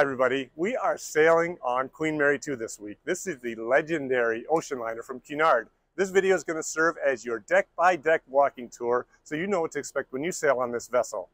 Hi everybody, we are sailing on Queen Mary 2 this week. This is the legendary ocean liner from Cunard. This video is going to serve as your deck-by-deck walking tour so you know what to expect when you sail on this vessel.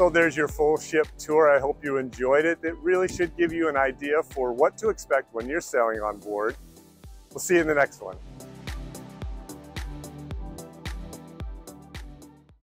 So there's your full ship tour. I hope you enjoyed it. It really should give you an idea for what to expect when you're sailing on board. We'll see you in the next one.